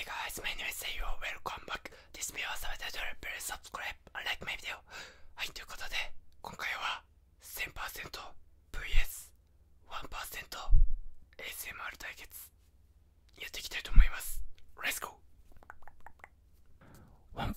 Hey guys, my name is Taiyo. Welcome back. This video is available. Please subscribe and like my video. はい、ということで、今回は 1000% vs1% ASMR 対決やっていきたいと思います。Let's go! 1%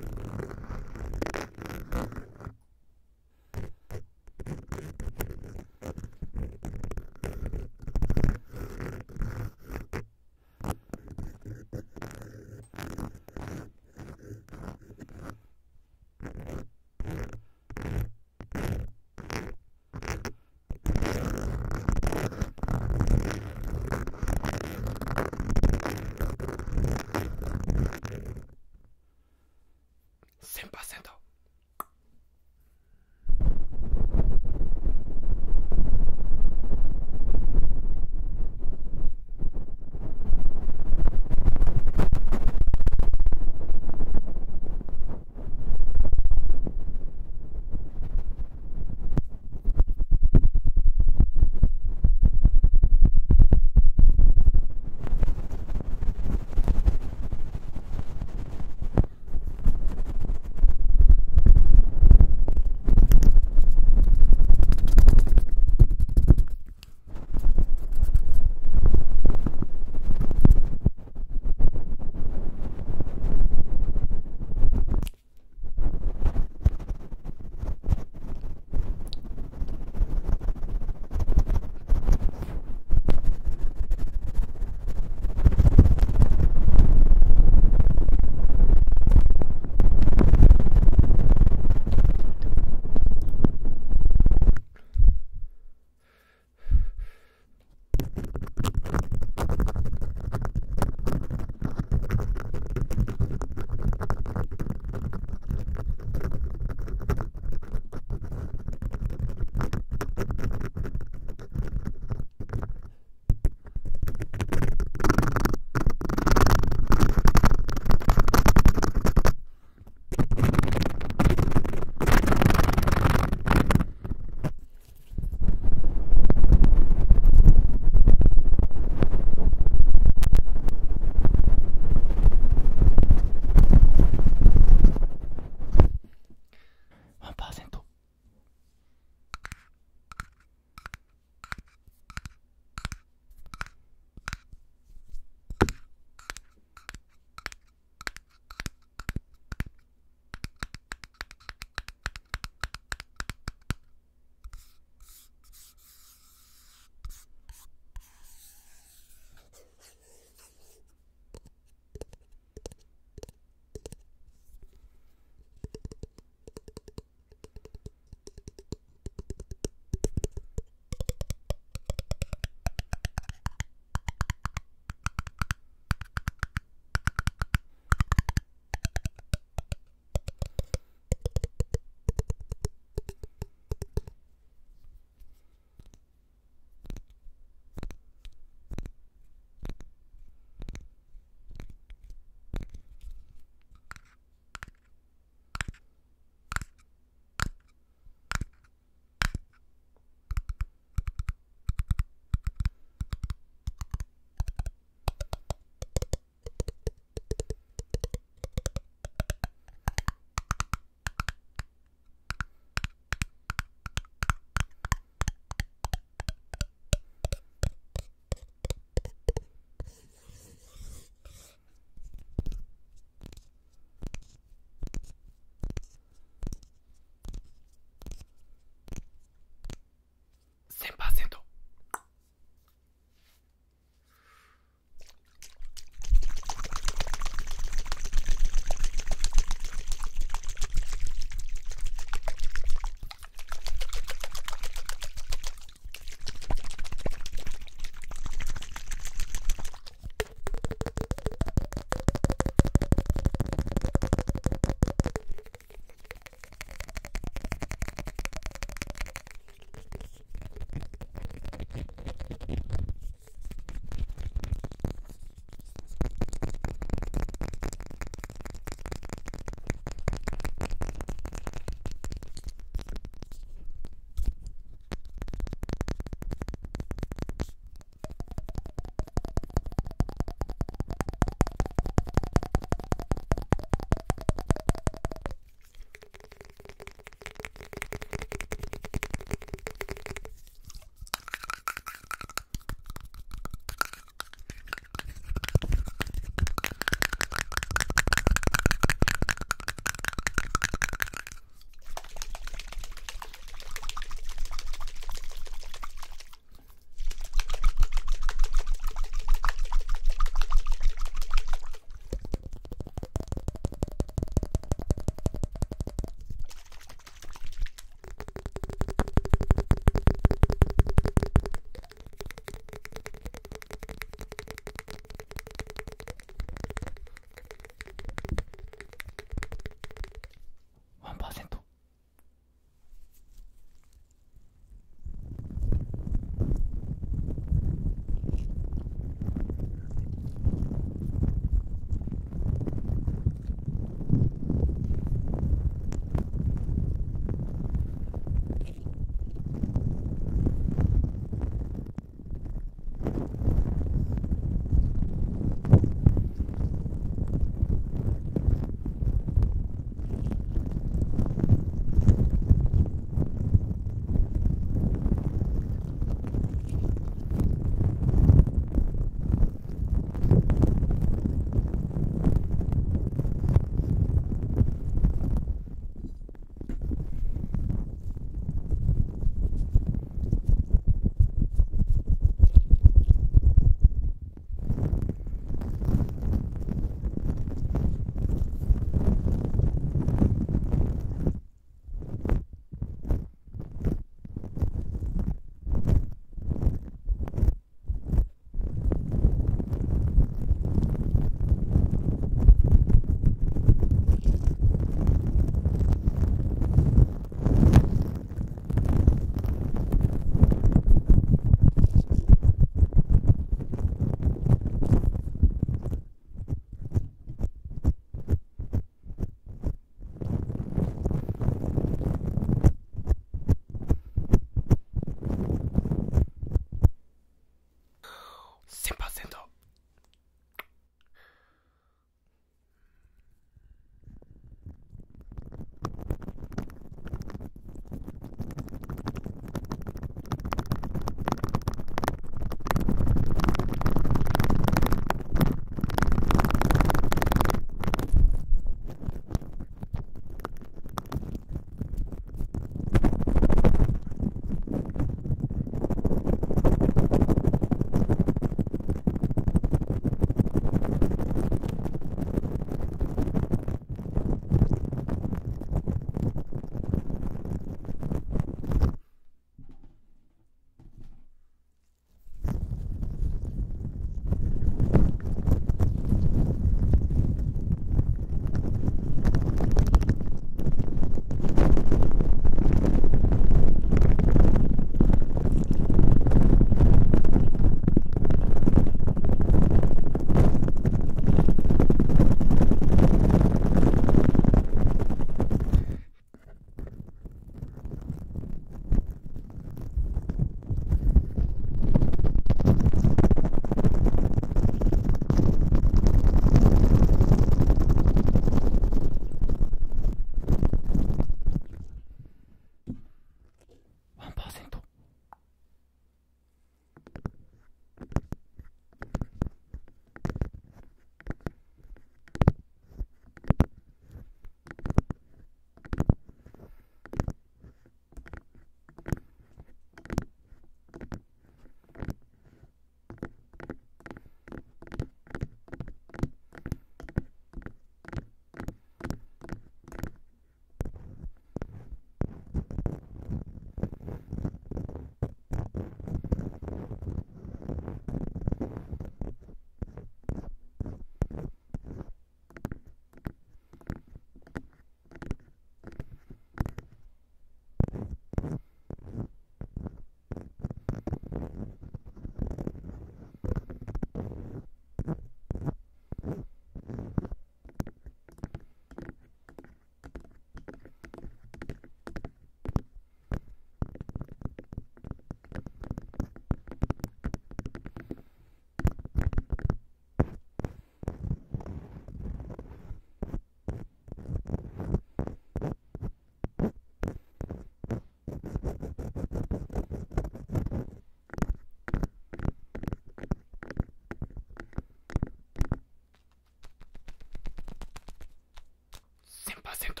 100%。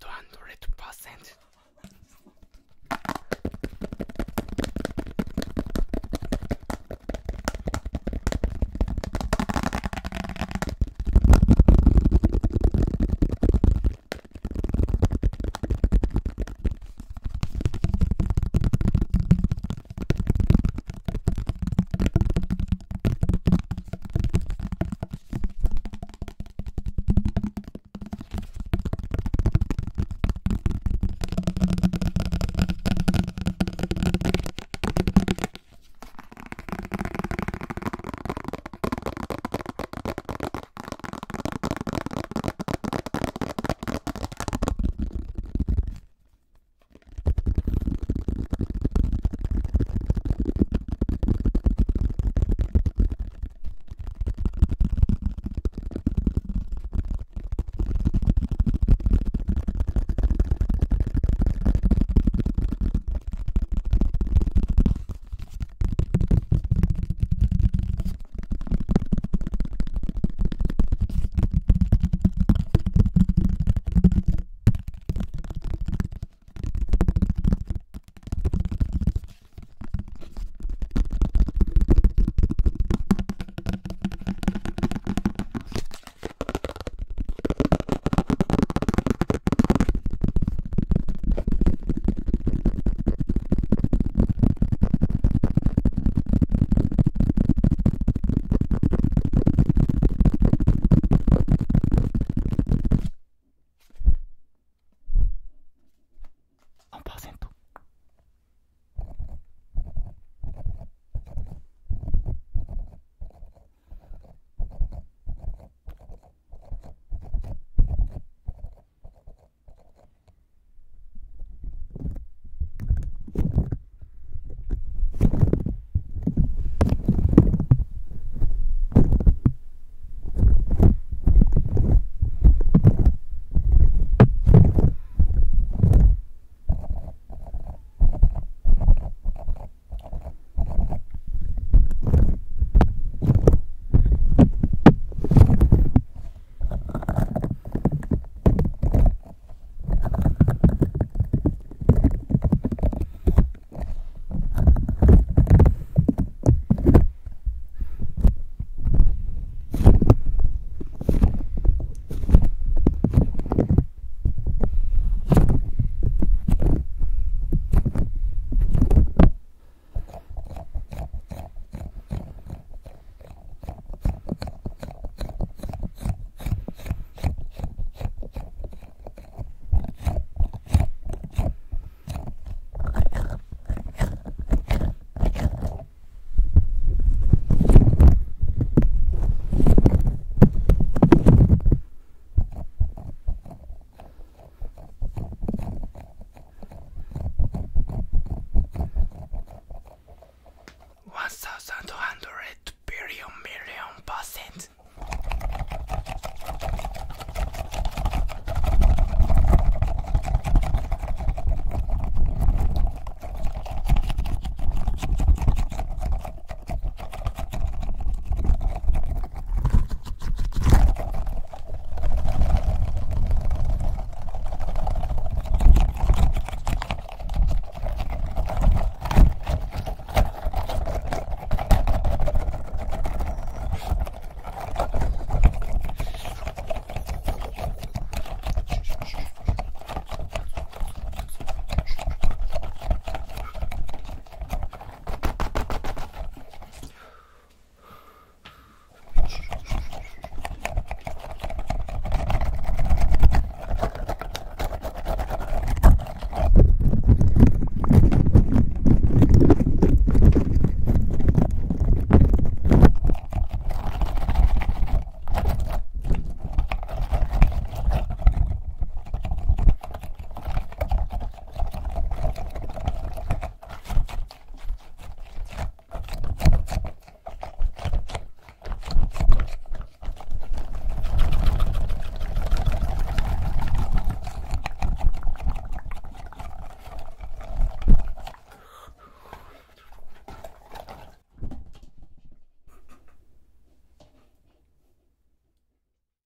100%.